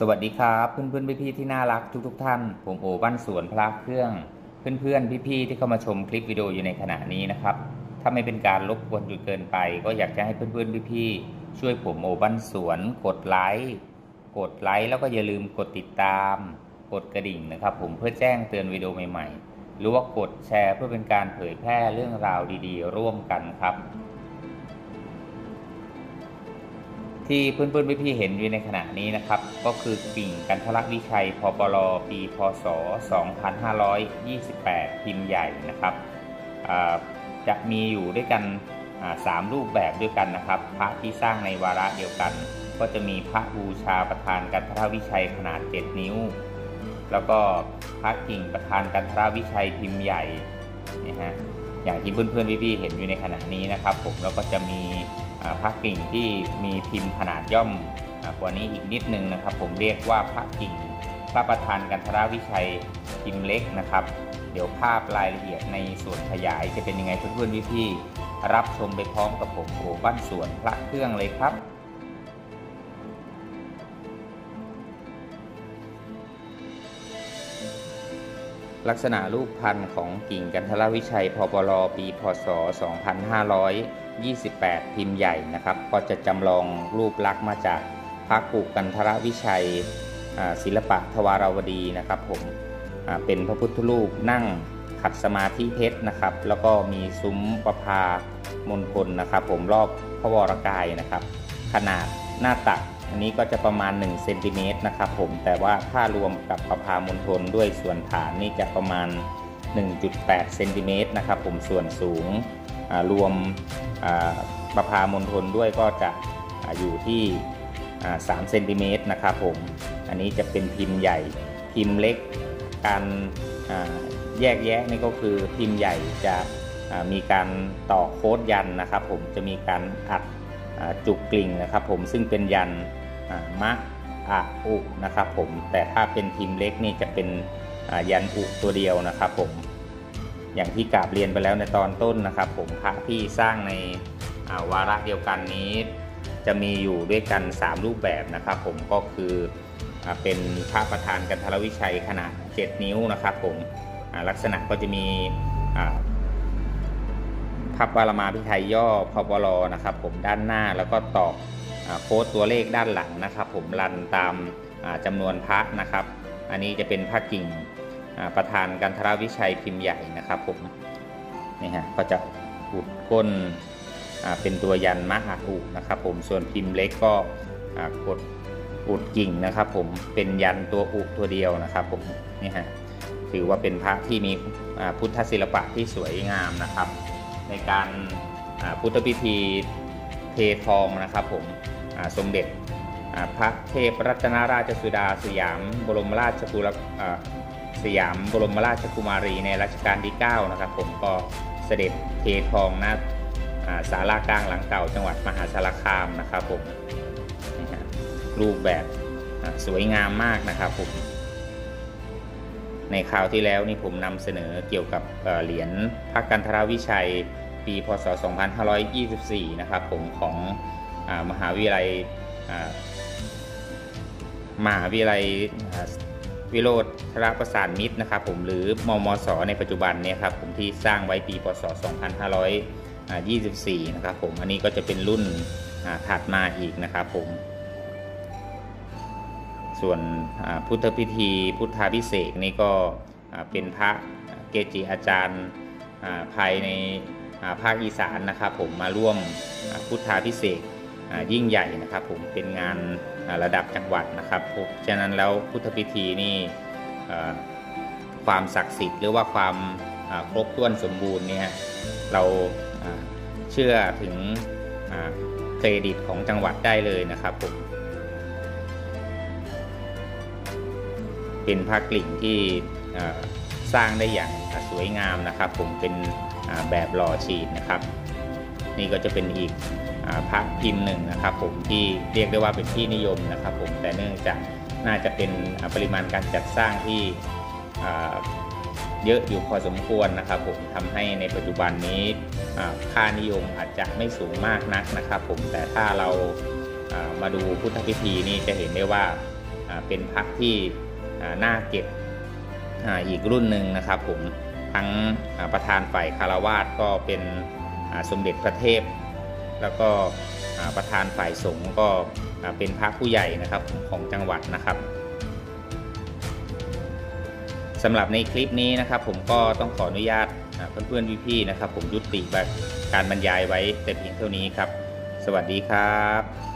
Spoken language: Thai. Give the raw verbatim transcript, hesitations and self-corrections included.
สวัสดีครับเพื่อนๆพี่ๆที่น่ารักทุกๆท่านผมโอบ้านสวนพระเครื่องเพื่อนๆพี่ๆที่เข้ามาชมคลิปวิดีโออยู่ในขณะนี้นะครับถ้าไม่เป็นการรบกวนจนเกินไปก็อยากจะให้เพื่อนๆพี่ๆช่วยผมโอบ้านสวนกดไลค์กดไลค์แล้วก็อย่าลืมกดติดตามกดกระดิ่งนะครับผมเพื่อแจ้งเตือนวิดีโอใหม่ๆหรือว่ากดแชร์เพื่อเป็นการเผยแพร่เรื่องราวดีๆร่วมกันครับที่เพื่อนๆพี่ๆเห็นอยู่ในขณะนี้นะครับก็คือกิ่งกันทรวิชัยพปรปีพศสองพันห้าร้อยยี่สิบแปดพิมพ์ใหญ่นะครับจะมีอยู่ด้วยกันสามรูปแบบด้วยกันนะครับพระที่สร้างในวาระเดียวกันก็จะมีพระบูชาประธานกันทรวิชัยขนาดเจ็ดนิ้วแล้วก็พระกิ่งประธานกันทรวิชัยพิมพ์ใหญ่นะฮะอย่างที่เพื่อนๆพี่ๆเห็นอยู่ในขณะนี้นะครับผมแล้วก็จะมีพระกิ่งที่มีพิมพ์ขนาดย่อมกว่านี้อีกนิดนึงนะครับผมเรียกว่าพระกิ่งพระประธานกันทรวิชัยพิมพ์เล็กนะครับเดี๋ยวภาพรายละเอียดในส่วนขยายจะเป็นยังไงเพื่อนๆพี่ๆรับชมไปพร้อมกับผมโอบ้านสวนพระเครื่องเลยครับลักษณะรูปพรรณของกิ่งกันทรวิชัยพปรปีพศสองพันห้าร้อยยี่สิบแปดพิมพ์ใหญ่นะครับก็จะจำลองรูปลักษณ์มาจากพระกุกันทรวิชัยศิลปะทวารวดีนะครับผมเป็นพระพุทธรูปนั่งขัดสมาธิเพชรนะครับแล้วก็มีซุ้มประภามณฑลนะครับผมรอบพระวรกายนะครับขนาดหน้าตักอันนี้ก็จะประมาณหนึ่งเซนติเมตรนะครับผมแต่ว่าถ้ารวมกับประภามณฑลด้วยส่วนฐานนี่จะประมาณ หนึ่งจุดแปด เซนติเมตรนะครับผมส่วนสูงรวมประภามณฑลด้วยก็จะอยู่ที่สามเซนติเมตรนะครับผมอันนี้จะเป็นพิมพ์ใหญ่พิมพ์เล็กการแยกแยะนี่ก็คือพิมพ์ใหญ่จะมีการต่อโค้ดยันนะครับผมจะมีการอัดจุกกลิ่งนะครับผมซึ่งเป็นยันมะอะอุนะครับผมแต่ถ้าเป็นพิมพ์เล็กนี่จะเป็นยันอุตัวเดียวนะครับผมอย่างที่กราบเรียนไปแล้วในตอนต้นนะครับผมพระที่สร้างในวาระเดียวกันนี้จะมีอยู่ด้วยกันสามรูปแบบนะครับผมก็คือเป็นพระประธานกันทรวิชัยขนาดเจ็ดนิ้วนะครับผมลักษณะก็จะมีพระปรมาภิไธยย่อพปรนะครับผมด้านหน้าแล้วก็ตอกโค้ดตัวเลขด้านหลังนะครับผมรันตามจำนวนพระนะครับอันนี้จะเป็นพระกิ่งประธานกันทรวิชัยพิมพ์ใหญ่นะครับผมนี่ฮะก็จะอุดก้นเป็นตัวยันมะอะอุนะครับผมส่วนพิมพ์เล็กก็กดอุดกิ่งนะครับผมเป็นยันตัวอุตัวเดียวนะครับผมนี่ฮะถือว่าเป็นพระที่มีพุทธศิลปะที่สวยงามนะครับในการพุทธพิธีเททองนะครับผมสมเด็จพระเทพรัตนราชสุดาสยามบรมราชกุลสยามบรมราชกุมารีในรัชกาลที่เก้านะครับผมก็เสด็จเททองณศาลากลางหลังเก่าจังหวัดมหาสารคามนะครับผมรูปแบบสวยงามมากนะครับผมในคราวที่แล้วนี่ผมนำเสนอเกี่ยวกับเหรียญพระกันทรวิชัยปีพศสองพันห้าร้อยยี่สิบสี่นะครับผมของมหาวิทยาลัยมหาวิทยาลัยวิโรธราประสานมิตรนะครับผมหรือมมสในปัจจุบันเนี่ยครับผมที่สร้างไว้ปีพศสองพันห้าร้อยยี่สิบสี่นะครับผมอันนี้ก็จะเป็นรุ่นถัดมาอีกนะครับผมส่วนพุทธพิธีพุทธาภิเษกนี่ก็เป็นพระเกจิอาจารย์ภายในภาคอีสานนะครับผมมาร่วมพุทธาภิเษกยิ่งใหญ่นะครับผมเป็นงานระดับจังหวัดนะครับฉะนั้นแล้วพุทธพิธีนี่ความศักดิ์สิทธิ์หรือว่าความครบถ้วนสมบูรณ์เนี่ยเราเชื่อถึงเครดิตของจังหวัดได้เลยนะครับผมเป็นพระกลิ่งที่สร้างได้อย่างสวยงามนะครับผมเป็นแบบหล่อฉีดนะครับนี่ก็จะเป็นอีกพระพิมพ์หนึ่งนะครับผมที่เรียกได้ว่าเป็นที่นิยมนะครับผมแต่เนื่องจากน่าจะเป็นปริมาณการจัดสร้างที่เยอะอยู่พอสมควรนะครับผมทำให้ในปัจจุบันนี้ค่านิยมอาจจะไม่สูงมากนักนะครับผมแต่ถ้าเรามาดูพุทธพิธีนี่จะเห็นได้ว่า เป็นพระที่น่าเก็บอีกรุ่นหนึ่งนะครับผมทั้งประธานฝ่ายคารวาสก็เป็นสมเด็จพระเทพแล้วก็ประธานฝ่ายสงฆ์ก็เป็นพระผู้ใหญ่นะครับของจังหวัดนะครับสำหรับในคลิปนี้นะครับผมก็ต้องขออนุญาตเพื่อนๆพี่ๆนะครับผมยุติการบรรยายไว้แต่เพียงเท่านี้ครับสวัสดีครับ